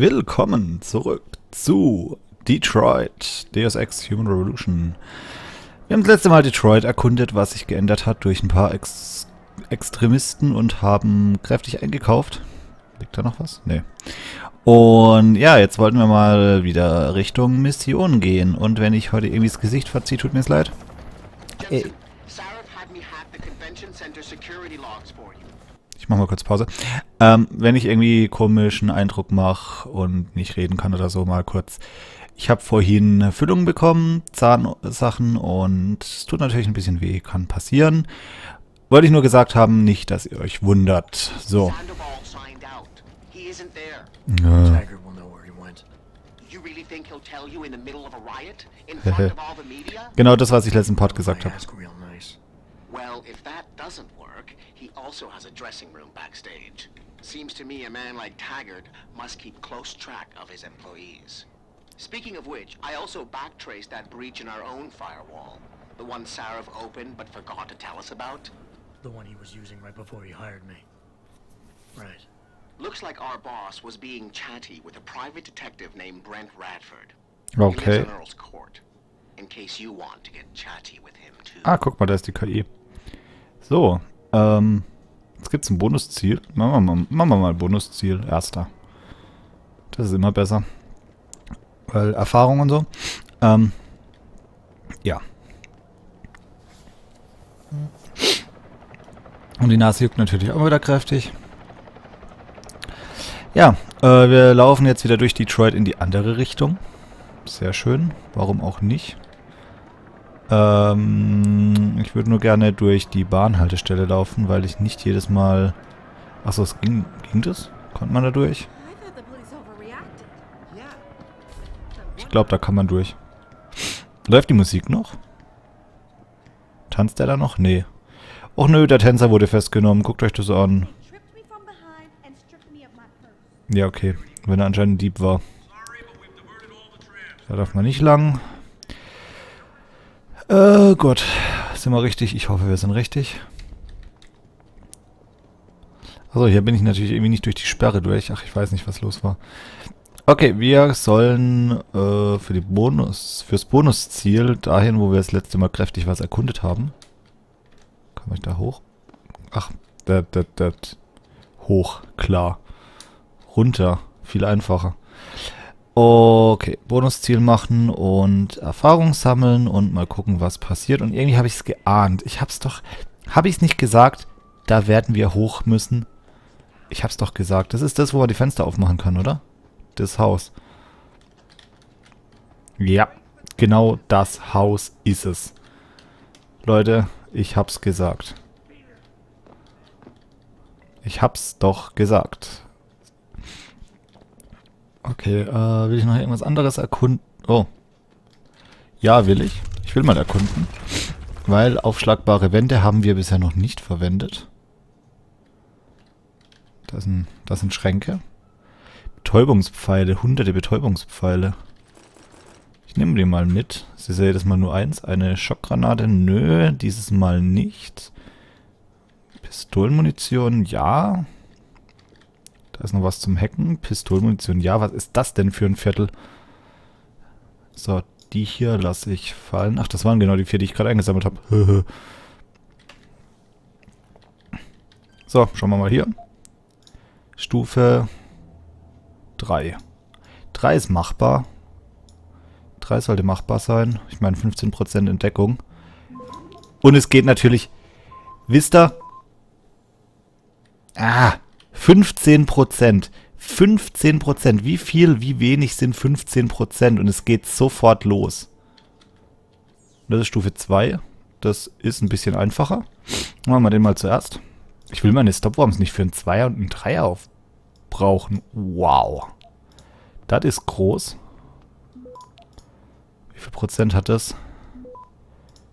Willkommen zurück zu Detroit, Deus Ex Human Revolution. Wir haben das letzte Mal Detroit erkundet, was sich geändert hat durch ein paar Extremisten und haben kräftig eingekauft. Liegt da noch was? Nee. Und ja, jetzt wollten wir mal wieder Richtung Mission gehen. Und wenn ich heute irgendwie das Gesicht verziehe, tut mir es leid. Jensen, Sarif hat mir das Convention Center Security Logs für dich. Ich mache mal kurz Pause. Wenn ich irgendwie komischen Eindruck mache und nicht reden kann oder so, mal kurz. Ich habe vorhin Füllungen bekommen, Zahnsachen, und es tut natürlich ein bisschen weh, kann passieren. Wollte ich nur gesagt haben, nicht, dass ihr euch wundert. So. Genau das, was ich letzten Part gesagt habe. Well, if that doesn't work, he also has a dressing room backstage. Seems to me a man like Taggart must keep close track of his employees. Speaking of which, I also backtraced that breach in our own firewall. The one Sarif opened but forgot to tell us about. The one he was using right before he hired me. Right. Looks like our boss was being chatty with a private detective named Brent Radford. Okay. He lives in Earls Court. In case you want to get chatty with him too. Ah, guck mal, da ist die KI. So, jetzt gibt es ein Bonusziel. Machen wir mal ein Bonusziel. Erster. Das ist immer besser. Weil Erfahrung und so. Ja. Und die Nase juckt natürlich auch wieder kräftig. Ja, wir laufen jetzt wieder durch Detroit in die andere Richtung. Sehr schön. Warum auch nicht? Ich würde nur gerne durch die Bahnhaltestelle laufen, weil ich nicht jedes Mal... Achso, es ging das? Konnte man da durch? Ich glaube, da kann man durch. Läuft die Musik noch? Tanzt der da noch? Nee. Och nö, der Tänzer wurde festgenommen. Guckt euch das an. Ja, okay. Wenn er anscheinend ein Dieb war. Da darf man nicht lang. Gott. Sind wir richtig? Ich hoffe, wir sind richtig. Also hier bin ich natürlich irgendwie nicht durch die Sperre durch. Ach, ich weiß nicht, was los war. Okay, wir sollen fürs Bonusziel dahin, wo wir das letzte Mal kräftig was erkundet haben. Kann ich da hoch? Ach, hoch, klar. Runter, viel einfacher. Okay, Bonusziel machen und Erfahrung sammeln und mal gucken, was passiert. Und irgendwie habe ich es geahnt. Ich habe es doch... Habe ich es nicht gesagt? Da werden wir hoch müssen. Ich habe es doch gesagt. Das ist das, wo man die Fenster aufmachen kann, oder? Das Haus. Ja, genau das Haus ist es. Leute, ich habe es gesagt. Ich habe es doch gesagt. Okay, will ich noch irgendwas anderes erkunden? Oh. Ja, will ich. Ich will mal erkunden. Weil aufschlagbare Wände haben wir bisher noch nicht verwendet. Das sind Schränke. Betäubungspfeile. Hunderte Betäubungspfeile. Ich nehme die mal mit. Sie ist ja jedes Mal nur eins. Eine Schockgranate. Nö, dieses Mal nicht. Pistolenmunition. Ja. Da ist noch was zum Hacken. Pistolenmunition. Ja, was ist das denn für ein Viertel? So, die hier lasse ich fallen. Ach, das waren genau die vier, die ich gerade eingesammelt habe. So, schauen wir mal hier. Stufe 3. 3 ist machbar. 3 sollte machbar sein. Ich meine, 15% Entdeckung. Und es geht natürlich... Wisst ihr? Ah! 15%. 15%. Wie viel, wie wenig sind 15%? Und es geht sofort los. Das ist Stufe 2. Das ist ein bisschen einfacher. Machen wir den mal zuerst. Ich will meine Stopworms nicht für einen 2er und einen 3er aufbrauchen. Wow. Das ist groß. Wie viel Prozent hat das?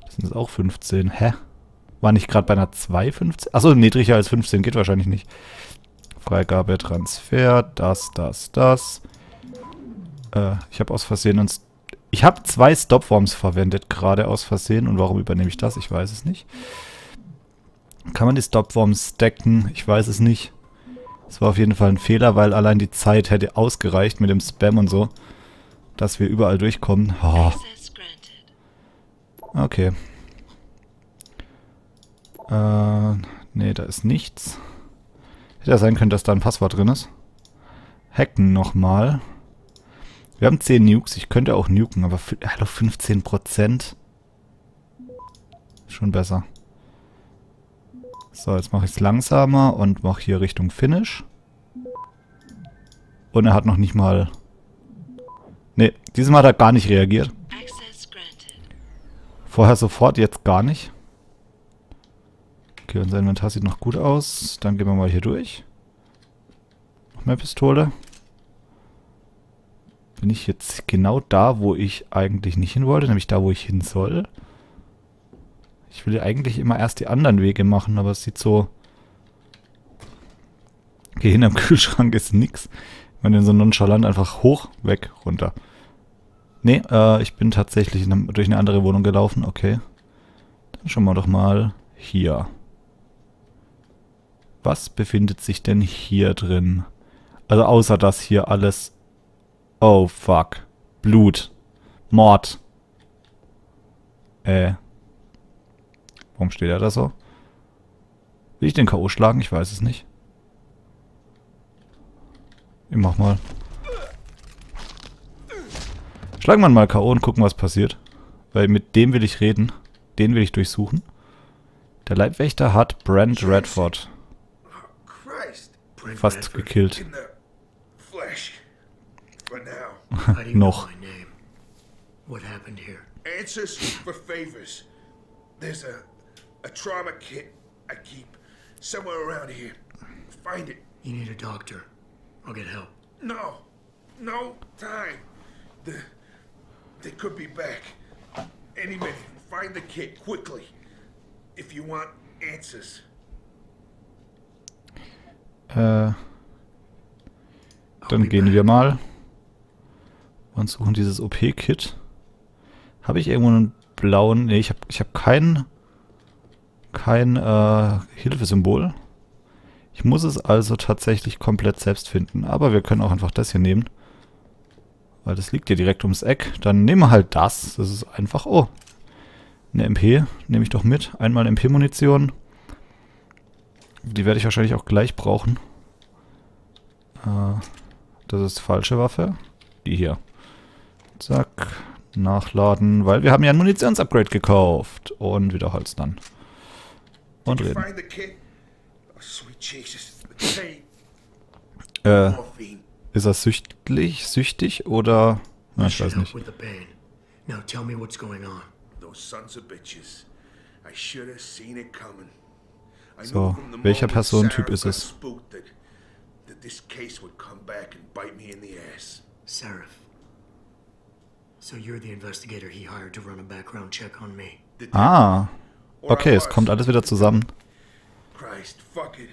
Das sind jetzt auch 15. Hä? War nicht gerade bei einer 2 15? Achso, niedriger als 15 geht wahrscheinlich nicht. Freigabe, Transfer, das. Ich habe aus Versehen Ich habe 2 Stopworms verwendet, gerade aus Versehen. Und warum übernehme ich das? Ich weiß es nicht. Kann man die Stopworms stacken? Ich weiß es nicht. Das war auf jeden Fall ein Fehler, weil allein die Zeit hätte ausgereicht mit dem Spam und so, dass wir überall durchkommen. Oh. Okay. Nee, da ist nichts. Hätte ja sein können, dass da ein Passwort drin ist. Hacken nochmal. Wir haben 10 Nukes. Ich könnte auch nuken, aber hallo, 15%. Schon besser. So, jetzt mache ich es langsamer und mache hier Richtung Finish. Und er hat noch nicht mal... Ne, diesmal hat er gar nicht reagiert. Vorher sofort, jetzt gar nicht. Okay, unser Inventar sieht noch gut aus. Dann gehen wir mal hier durch. Noch mehr Pistole. Bin ich jetzt genau da, wo ich eigentlich nicht hin wollte, nämlich da, wo ich hin soll. Ich will ja eigentlich immer erst die anderen Wege machen, aber es sieht so... Okay, hinterm Kühlschrank ist nix. Man den so nonchalant einfach hoch, weg, runter. Ne, ich bin tatsächlich durch eine andere Wohnung gelaufen. Okay. Dann schauen wir doch mal hier. Was befindet sich denn hier drin? Also außer das hier alles... Oh, fuck. Blut. Mord. Warum steht er da so? Will ich den K.O. schlagen? Ich weiß es nicht. Ich mach mal. Schlagen wir mal K.O. und gucken, was passiert. Weil mit dem will ich reden. Den will ich durchsuchen. Der Leibwächter hat Brent Radford fast gekillt. Noch. A trauma kit I keep somewhere around here. Find it. You need a doctor. I'll get help. No. No time. They could be back. Any minute. Find the kit quickly. If you want answers. Dann gehen wir mal und suchen dieses OP-Kit. Habe ich irgendwo einen blauen... Nee, ich hab keinen... Kein Hilfesymbol. Ich muss es also tatsächlich komplett selbst finden. Aber wir können auch einfach das hier nehmen. Weil das liegt ja direkt ums Eck. Dann nehmen wir halt das. Das ist einfach... Oh, eine MP nehme ich doch mit. Einmal MP-Munition. Die werde ich wahrscheinlich auch gleich brauchen. Das ist falsche Waffe. Die hier. Zack. Nachladen. Weil wir haben ja ein Munitionsupgrade gekauft. Und wieder Holz dann. Und reden. Ist er süchtlich? Süchtig oder? Na, ich weiß nicht. So, welcher Personentyp ist es? Sarif. So you're the investigator he hired to run a background check on me. Ah. Okay, es kommt alles wieder zusammen. Christ, fuck it.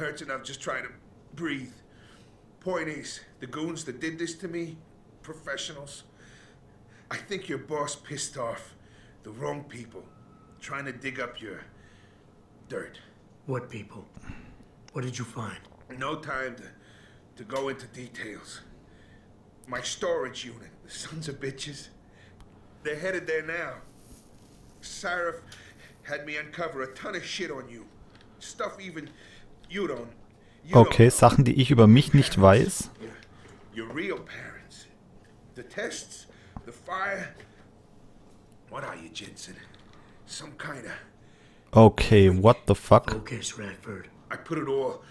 Hurts enough just trying to breathe. Point is, the goons that did this to me, professionals. I think your boss pissed off the wrong people, trying to dig up your dirt. What people? What did you find? No time to go into details. My storage unit, the sons of bitches. They're headed there now. Sarif had me uncover a ton of shit on you. Stuff even you don't. Okay, Sachen, die ich über mich nicht weiß. Your real parents. The tests, the fire. What are you, Jensen? Some kind of... Okay, what the fuck? Okay, Radford. I put it all.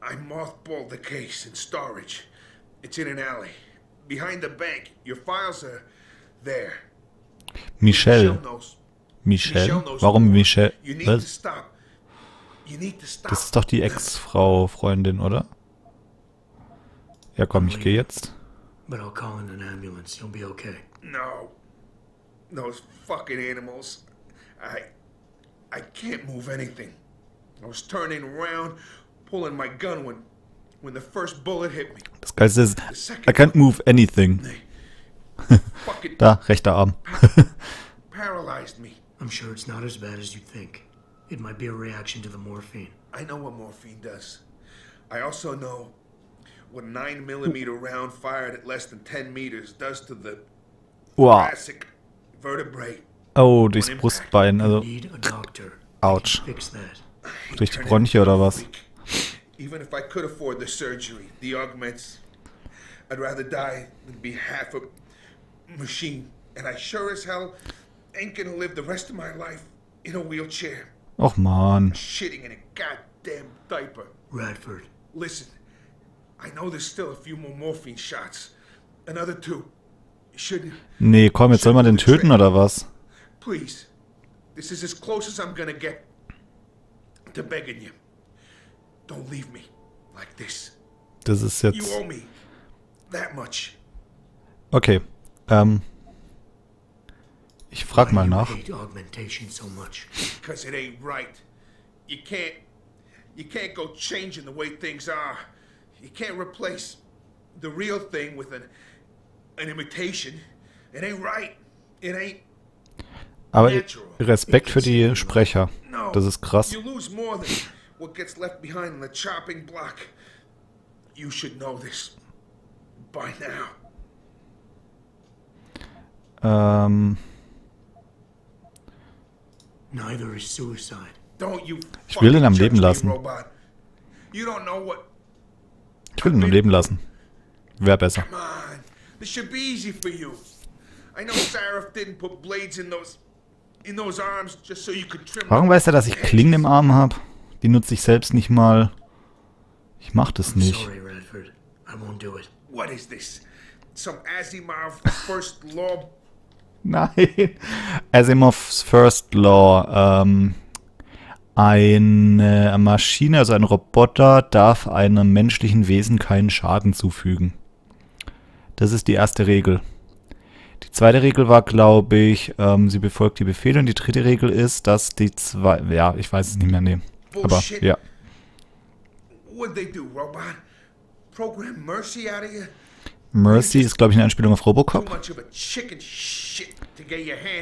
I mothballed the case in storage. It's in an alley behind the bank. Your files are there. Michelle. Michelle? Warum Michelle? Was? Das ist doch die Ex-Frau, Freundin, oder? Ja, komm, ich gehe jetzt. Das Geilste ist, I can't move anything. Da, rechter Arm. I'm sure it's not as bad as you think. It might be a reaction to the morphine. I know what morphine does. I also know what a 9mm round fired at less than 10 meters does to the thoracic vertebrae. Oh, durchs Brustbein, also. Autsch. Durch die Bronchie oder was? Even if I could afford the surgery, the augments, I'd rather die than be half a machine. And I sure as hell ain't gonna live the rest of my life in a wheelchair. Och man. Shitting in a goddamn diaper. Radford. Listen, I know there's still a few more morphine shots. Another two. Nee, komm, jetzt soll man den töten oder was? Please. This is as close as I'm gonna get to begging you. Don't leave me like this. Das ist jetzt. You owe me that much. Okay. Ich frag mal nach. Because it ain't right. You can't go changing the way things are. You can't replace the real thing with an imitation. It ain't right. It ain't. Aber Respekt für die Sprecher. Das ist krass. You lose more than what gets left behind on the chopping block. You should know this by now. Ich will ihn am Leben lassen. Ich will ihn am Leben lassen. Wäre besser. This should be easy for you. I know Sarif didn't put blades in those arms just so you could trim. Warum weiß er, dass ich Klingen im Arm habe? Die nutze ich selbst nicht mal. Ich mach das nicht. Sorry, Radford. I won't do it. What is this? Some Asimov's First Law. Nein. Asimov's First Law. Eine Maschine, also ein Roboter, darf einem menschlichen Wesen keinen Schaden zufügen. Das ist die erste Regel. Die zweite Regel war, glaube ich, sie befolgt die Befehle. Und die dritte Regel ist, dass die zwei... Ja, ich weiß es nicht mehr, nee. Aber, ja. Mercy ist, glaube ich, eine Anspielung auf Robocop.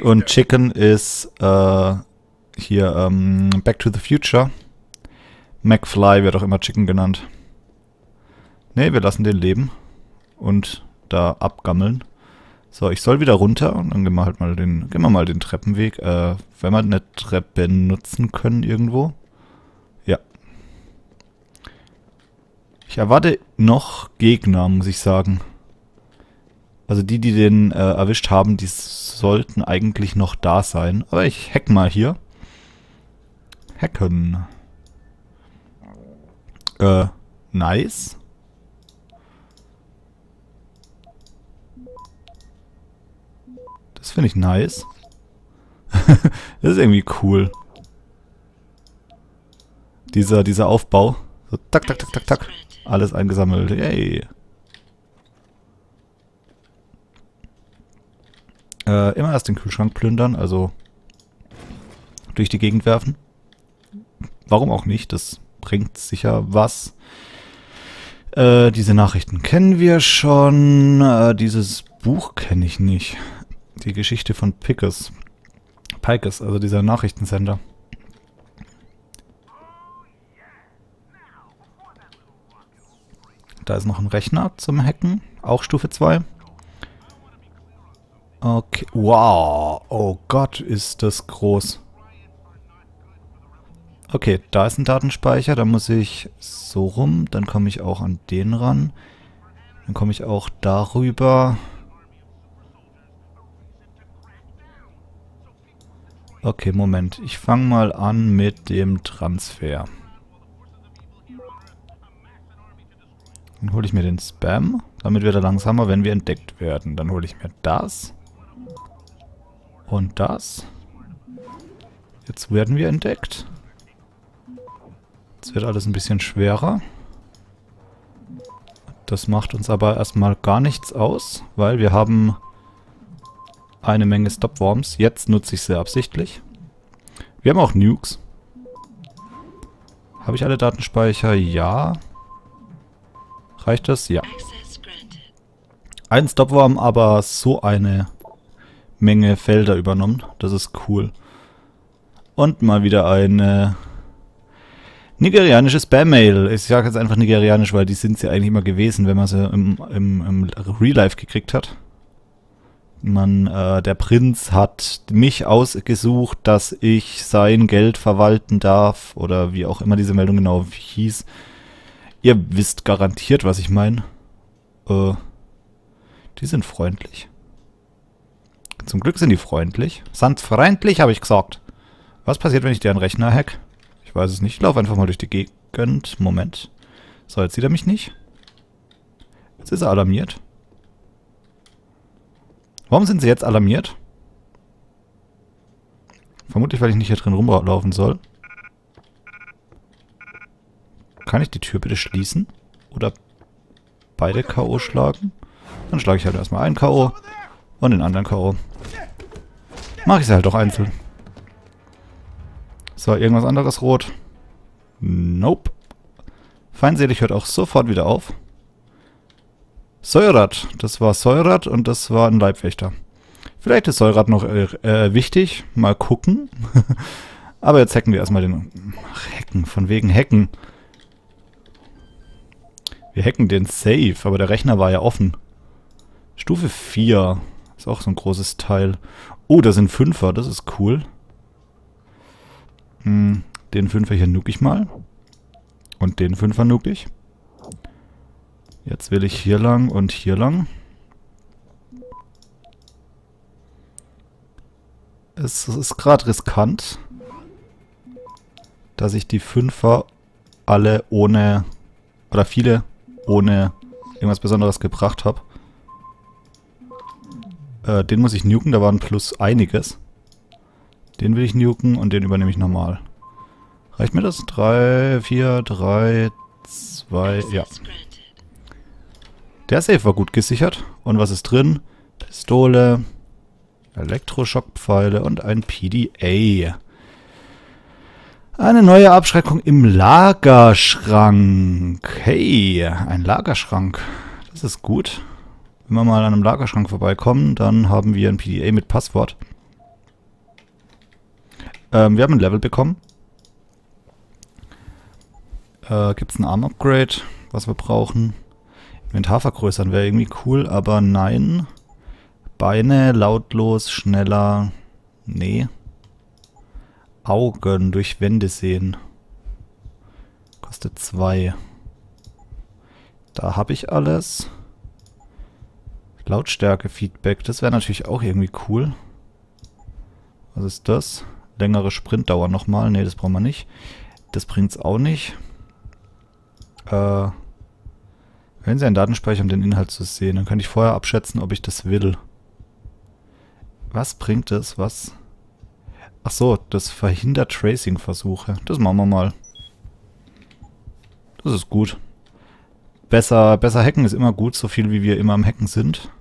Und Chicken ist, hier, Back to the Future. McFly wird auch immer Chicken genannt. Nee, wir lassen den leben. Und da abgammeln. So, ich soll wieder runter und dann gehen wir halt mal den, Treppenweg. Wenn wir eine Treppe nutzen können irgendwo. Ja. Ich erwarte noch Gegner, muss ich sagen. Also die, die den erwischt haben, die sollten eigentlich noch da sein. Aber ich hack mal hier. Hacken. Nice. Das finde ich nice. Das ist irgendwie cool. Dieser Aufbau. So, tak, tak, tak, tak, tak. Alles eingesammelt. Yay. Immer erst den Kühlschrank plündern, also durch die Gegend werfen. Warum auch nicht? Das bringt sicher was. Diese Nachrichten kennen wir schon. Dieses Buch kenne ich nicht. Die Geschichte von Pikes, also dieser Nachrichtensender. Da ist noch ein Rechner zum Hacken, auch Stufe 2. Okay, wow, oh Gott, ist das groß. Okay, da ist ein Datenspeicher, da muss ich so rum, dann komme ich auch an den ran. Dann komme ich auch darüber... Okay, Moment. Ich fange mal an mit dem Transfer. Dann hole ich mir den Spam. Damit wird er langsamer, wenn wir entdeckt werden. Dann hole ich mir das. Und das. Jetzt werden wir entdeckt. Jetzt wird alles ein bisschen schwerer. Das macht uns aber erstmal gar nichts aus, weil wir haben... eine Menge Stopworms. Jetzt nutze ich sie absichtlich. Wir haben auch Nukes. Habe ich alle Datenspeicher? Ja. Reicht das? Ja. Ein Stopworm, aber so eine Menge Felder übernommen. Das ist cool. Und mal wieder eine Nigerianische Spam-Mail. Ich sage jetzt einfach nigerianisch, weil die sind es ja eigentlich immer gewesen, wenn man sie im Real Life gekriegt hat. Der Prinz hat mich ausgesucht, dass ich sein Geld verwalten darf oder wie auch immer diese Meldung genau hieß. Ihr wisst garantiert, was ich meine. Die sind freundlich. Zum Glück sind die freundlich. Sind freundlich, habe ich gesagt. Was passiert, wenn ich deren Rechner hack? Ich weiß es nicht. Ich laufe einfach mal durch die Gegend. Moment. So, jetzt sieht er mich nicht. Jetzt ist er alarmiert. Warum sind sie jetzt alarmiert? Vermutlich, weil ich nicht hier drin rumlaufen soll. Kann ich die Tür bitte schließen? Oder beide K.O. schlagen? Dann schlage ich halt erstmal einen K.O. und den anderen K.O. Mache ich sie halt doch einzeln. So, irgendwas anderes rot. Nope. Feindselig hört auch sofort wieder auf. Seurat. Das war Seurat und das war ein Leibwächter. Vielleicht ist Seurat noch wichtig. Mal gucken. Aber jetzt hacken wir erstmal den... Ach, hacken. Von wegen hacken. Wir hacken den Safe, aber der Rechner war ja offen. Stufe 4. Ist auch so ein großes Teil. Oh, da sind Fünfer. Das ist cool. Den Fünfer hier nuke ich mal. Und den Fünfer nuke ich. Jetzt will ich hier lang und hier lang. Es ist gerade riskant, dass ich die Fünfer alle ohne, oder viele ohne irgendwas Besonderes gebracht habe. Den muss ich nuken, da waren plus einiges. Den will ich nuken und den übernehme ich nochmal. Reicht mir das? 3, 4, 3, 2, ja. Der Safe war gut gesichert. Und was ist drin? Pistole, Elektroschockpfeile und ein PDA. Eine neue Abschreckung im Lagerschrank. Hey, ein Lagerschrank. Das ist gut. Wenn wir mal an einem Lagerschrank vorbeikommen, dann haben wir ein PDA mit Passwort. Wir haben ein Level bekommen. Gibt es ein Arm-Upgrade, was wir brauchen? Inventar vergrößern wäre irgendwie cool, aber nein. Beine lautlos, schneller. Nee. Augen durch Wände sehen. Kostet 2. Da habe ich alles. Lautstärke-Feedback, das wäre natürlich auch irgendwie cool. Was ist das? Längere Sprintdauer nochmal. Ne, das brauchen wir nicht. Das bringt's auch nicht. Wenn Sie einen Datenspeicher, um den Inhalt zu sehen, dann kann ich vorher abschätzen, ob ich das will. Was bringt das? Was? Ach so, das verhindert Tracing-Versuche. Das machen wir mal. Das ist gut. Besser hacken ist immer gut, so viel wie wir immer am Hacken sind.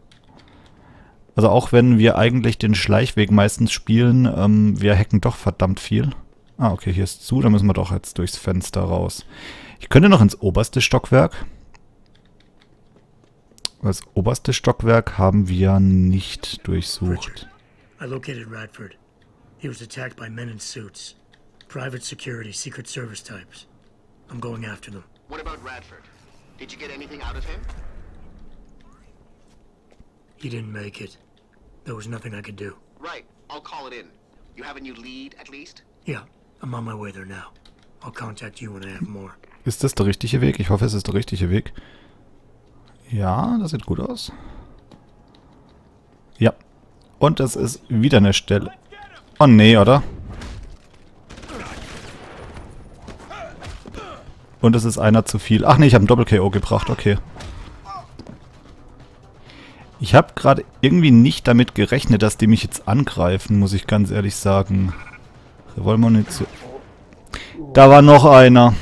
Also auch wenn wir eigentlich den Schleichweg meistens spielen, wir hacken doch verdammt viel. Ah, okay, hier ist zu, da müssen wir doch jetzt durchs Fenster raus. Ich könnte noch ins oberste Stockwerk. Das oberste Stockwerk haben wir nicht durchsucht. I located Radford. He was attacked by men in suits. Private security, secret service types. I'm going after them. What about Radford? Did you get anything out of him? He didn't make it. There was nothing I could do. Right. I'll call it in. You have a new lead, at least? Yeah. I'm on my way there now. I'll contact you when I have more. Ist das der richtige Weg? Ich hoffe, es ist der richtige Weg. Ja, das sieht gut aus. Ja. Und es ist wieder eine Stelle. Oh, nee, oder? Und es ist einer zu viel. Ach nee, ich habe einen Doppel-KO gebracht. Okay. Ich habe gerade irgendwie nicht damit gerechnet, dass die mich jetzt angreifen, muss ich ganz ehrlich sagen. Revolvermunition. Da war noch einer.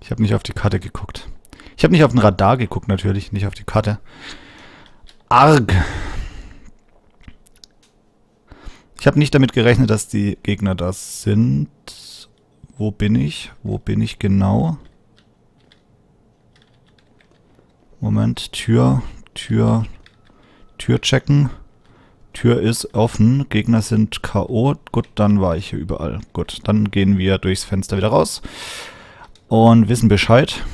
Ich habe nicht auf die Karte geguckt. Ich habe nicht auf den Radar geguckt, natürlich. Nicht auf die Karte. Arg. Ich habe nicht damit gerechnet, dass die Gegner das sind. Wo bin ich? Wo bin ich genau? Moment, Tür checken. Tür ist offen, Gegner sind K.O. Gut, dann war ich hier überall. Gut, dann gehen wir durchs Fenster wieder raus und wissen Bescheid,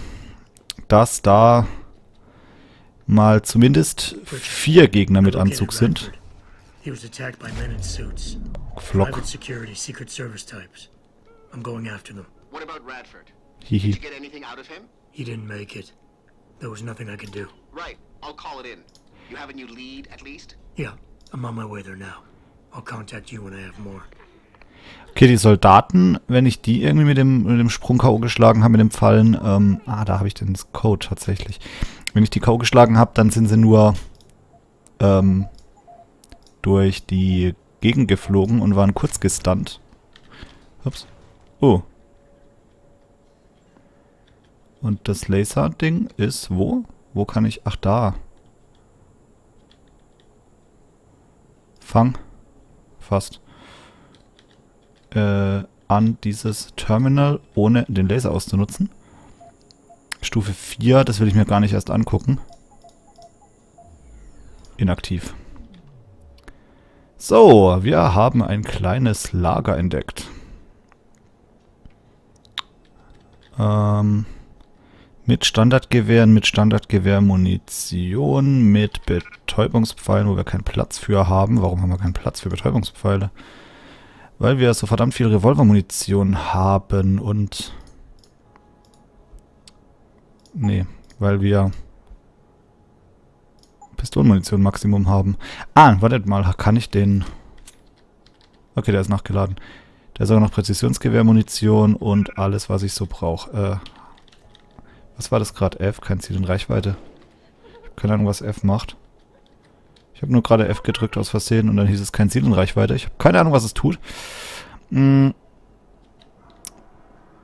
dass da mal zumindest 4 Gegner mit Anzug sind. Flock. Hihi. You have a new lead at least? Yeah, I'm on my way there now. I'll contact you when I have more. Okay, die Soldaten, wenn ich die irgendwie mit dem Sprung K.O. geschlagen habe, mit dem Fallen, da habe ich den Code tatsächlich. Wenn ich die K.O. geschlagen habe, dann sind sie nur durch die Gegend geflogen und waren kurz gestunt. Ups. Oh. Und das Laser-Ding ist wo? Wo kann ich... Ach, da. Fang. Fast. An dieses Terminal, ohne den Laser auszunutzen. Stufe 4, das will ich mir gar nicht erst angucken. Inaktiv. So, wir haben ein kleines Lager entdeckt. Mit Standardgewehren, mit Standardgewehrmunition, mit Betäubungspfeilen, wo wir keinen Platz für haben. Warum haben wir keinen Platz für Betäubungspfeile? Weil wir so verdammt viel Revolvermunition haben und... Nee, weil wir Pistolenmunition Maximum haben. Ah, wartet mal, kann ich den... Okay, der ist nachgeladen. Der ist auch noch Präzisionsgewehrmunition und alles, was ich so brauche. Was war das gerade? F? Kein Ziel in Reichweite. Ich habe keine Ahnung, was F macht. Ich habe nur gerade F gedrückt aus Versehen und dann hieß es kein Ziel in Reichweite. Ich habe keine Ahnung, was es tut.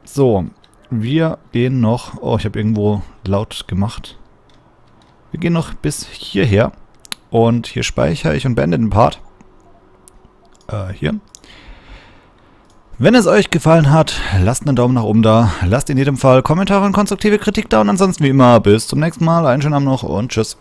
So, wir gehen noch... Oh, ich habe irgendwo laut gemacht. Wir gehen noch bis hierher. Und hier speichere ich und beende den Part. Hier. Wenn es euch gefallen hat, lasst einen Daumen nach oben da, lasst in jedem Fall Kommentare und konstruktive Kritik da und ansonsten wie immer bis zum nächsten Mal, einen schönen Abend noch und tschüss.